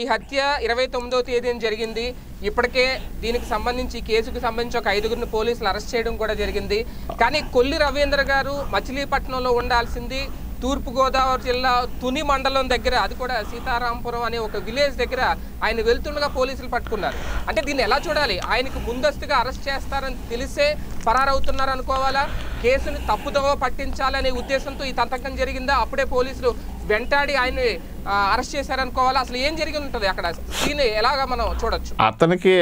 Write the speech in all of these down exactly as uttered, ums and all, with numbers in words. ఈ హత్య ఇరవై తొమ్మిదవ తేదీన జరిగింది. ఇప్పటికే దీనికి సంబంధించి కేసుకు సంబంధించి ఒక ఐదుగురిని పోలీసులు అరెస్ట్ చేయడం కూడా జరిగింది. కానీ కొల్లి రవీంద్ర గారు మచిలీపట్నంలో ఉండాల్సింది తూర్పుగోదావరి జిల్లా తుని మండలం దగ్గర, అది కూడా సీతారాంపురం అనే ఒక విలేజ్ దగ్గర ఆయన వెళ్తుండగా పోలీసులు పట్టుకున్నారు. అంటే దీన్ని ఎలా చూడాలి? ఆయనకు ముందస్తుగా అరెస్ట్ చేస్తారని తెలిసే పరారవుతున్నారు అనుకోవాలా? కేసుని తప్పుదోవ పట్టించాలనే ఉద్దేశంతో ఈ తతంకం జరిగిందా? అప్పుడే పోలీసులు వెంటాడి ఆయన అరెస్ట్ చేశారనుకోవాలి? అసలు ఏం జరిగి ఉంటుంది అక్కడ? దీన్ని ఎలాగా మనం చూడొచ్చు? అతనికి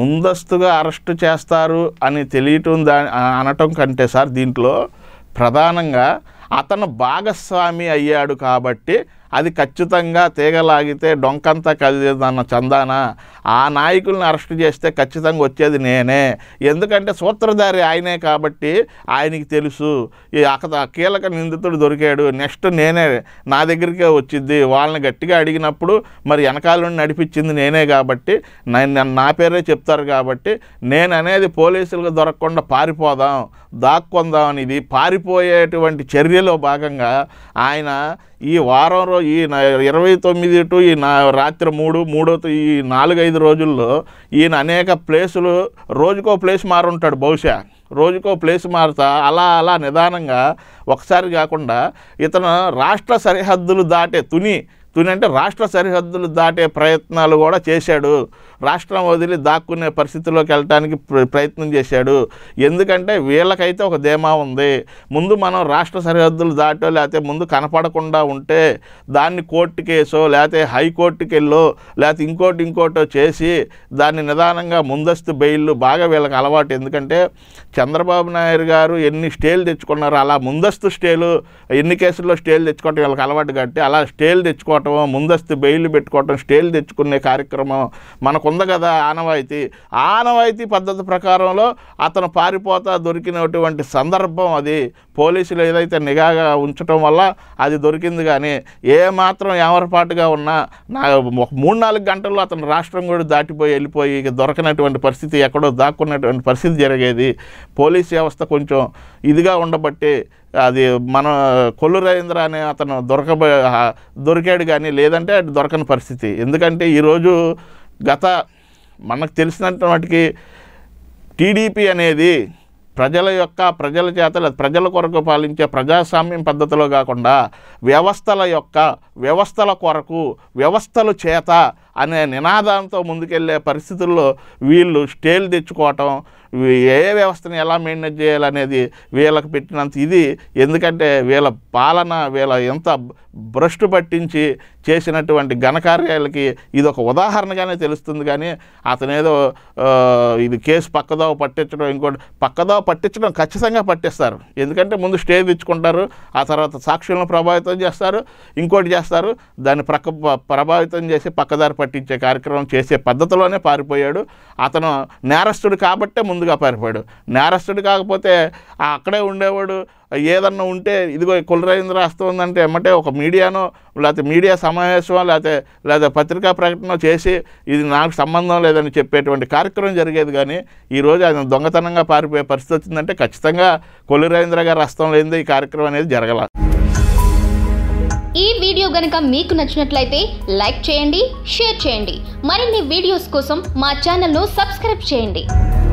ముందస్తుగా అరెస్టు చేస్తారు అని తెలియటం దా అనటం కంటే సార్ దీంట్లో ప్రధానంగా అతను భాగస్వామి అయ్యాడు కాబట్టి అది ఖచ్చితంగా తీగలాగితే డొంకంతా కదిలేదన్న చందాన ఆ నాయకులను అరెస్ట్ చేస్తే ఖచ్చితంగా వచ్చేది నేనే, ఎందుకంటే సూత్రధారి ఆయనే కాబట్టి ఆయనకి తెలుసు అక్కడ కీలక నిందితుడు దొరికాడు, నెక్స్ట్ నేనే, నా దగ్గరికే వచ్చింది, వాళ్ళని గట్టిగా అడిగినప్పుడు మరి వెనకాల నడిపించింది నేనే కాబట్టి నా పేరే చెప్తారు కాబట్టి నేను అనేది పోలీసులకు దొరకకుండా పారిపోదాం, దాక్కుందాం అనేది పారిపోయేటువంటి చర్యలో భాగంగా ఆయన ఈ వారం రోజు ఈ ఇరవై తొమ్మిది టు ఈ నా రాత్రి మూడు మూడో ఈ నాలుగైదు రోజుల్లో ఈయన అనేక ప్లేసులు రోజుకో ప్లేస్ మారుంటాడు, బహుశా రోజుకో ప్లేస్ మారుతా అలా అలా నిదానంగా ఒకసారి కాకుండా ఇతను రాష్ట్ర సరిహద్దులు దాటే తుని తుని అంటే రాష్ట్ర సరిహద్దులు దాటే ప్రయత్నాలు కూడా చేశాడు, రాష్ట్రం వదిలి దాక్కునే పరిస్థితిలోకి వెళ్ళటానికి ప్రయత్నం చేశాడు. ఎందుకంటే వీళ్ళకైతే ఒక ధీమా ఉంది, ముందు మనం రాష్ట్ర సరిహద్దులు దాటో లేకపోతే ముందు కనపడకుండా ఉంటే దాన్ని కోర్టు కేసో లేకపోతే హైకోర్టుకి వెళ్ళో లేకపోతే ఇంకోటి ఇంకోటో చేసి దాన్ని నిదానంగా ముందస్తు బెయిల్లు బాగా వీళ్ళకి అలవాటు. ఎందుకంటే చంద్రబాబు నాయుడు గారు ఎన్ని స్టేలు తెచ్చుకున్నారు, అలా ముందస్తు స్టేలు ఎన్ని కేసుల్లో స్టేలు తెచ్చుకోవటం వీళ్ళకి అలవాటు కాబట్టి అలా స్టేలు తెచ్చుకోవటం ముందస్తు బెయిల్ పెట్టుకోవటం స్టేలు తెచ్చుకునే కార్యక్రమం మనకు ఉంది కదా ఆనవాయితీ. ఆనవాయితీ పద్ధతి ప్రకారంలో అతను పారిపోతా దొరికినటువంటి సందర్భం అది పోలీసులు ఏదైతే నిఘాగా ఉంచడం వల్ల అది దొరికింది. కానీ ఏమాత్రం ఏమరపాటుగా ఉన్నా నా ఒక మూడు నాలుగు గంటల్లో అతను రాష్ట్రం కూడా దాటిపోయి వెళ్ళిపోయి దొరకనటువంటి పరిస్థితి, ఎక్కడో దాక్కున్నటువంటి పరిస్థితి జరిగేది. పోలీస్ వ్యవస్థ కొంచెం ఇదిగా ఉండబట్టి అది మన కొల్లు రవీంద్ర అనే అతను దొరకబో దొరికాడు, కానీ లేదంటే దొరకని పరిస్థితి. ఎందుకంటే ఈరోజు గత మనకు తెలిసినటువంటి వాటికి టీడీపీ అనేది ప్రజల యొక్క ప్రజల చేత ప్రజల కొరకు పాలించే ప్రజాస్వామ్యం పద్ధతిలో కాకుండా వ్యవస్థల యొక్క వ్యవస్థల కొరకు వ్యవస్థలు చేత అనే నినాదంతో ముందుకెళ్ళే పరిస్థితుల్లో వీళ్ళు స్టేలు తెచ్చుకోవటం, ఏ వ్యవస్థని ఎలా మెయింటైన్ చేయాలనేది వీళ్ళకి పెట్టినంత ఇది. ఎందుకంటే వీళ్ళ పాలన వీళ్ళ ఎంత భ్రష్టు పట్టించి చేసినటువంటి ఘనకార్యాలకి ఇది ఒక ఉదాహరణగానే తెలుస్తుంది. కానీ అతనేదో ఇది కేసు పక్కదో పట్టించడం ఇంకోటి పక్కదో పట్టించడం ఖచ్చితంగా పట్టిస్తారు, ఎందుకంటే ముందు స్టే తెచ్చుకుంటారు, ఆ తర్వాత సాక్షులను ప్రభావితం చేస్తారు, ఇంకోటి చేస్తారు, దాన్ని ప్రక్క ప్రభావితం చేసి పక్కదారి పట్టించే కార్యక్రమం చేసే పద్ధతిలోనే పారిపోయాడు. అతను నేరస్తుడు కాబట్టే ముందుగా పారిపోయాడు, నేరస్తుడు కాకపోతే అక్కడే ఉండేవాడు, ఏదన్నా ఉంటే ఇదిగో కొల్లు రవీంద్ర వస్తుందంటే ఎమ్మటే ఒక మీడియానో లేకపోతే మీడియా సమావేశం లేకపోతే లేదా పత్రికా ప్రకటన చేసి ఇది నాకు సంబంధం లేదని చెప్పేటువంటి కార్యక్రమం జరిగేది. కానీ ఈరోజు ఆయన దొంగతనంగా పారిపోయే పరిస్థితి వచ్చిందంటే ఖచ్చితంగా కొల్లు రవీంద్ర గారు వస్తం లేనిదే ఈ కార్యక్రమం అనేది జరగల. ఈ వీడియో గనుక మీకు నచ్చినట్లయితే లైక్ చేయండి, షేర్ చేయండి, మరిన్ని వీడియోస్ కోసం మా ఛానల్ను సబ్స్క్రైబ్ చేయండి.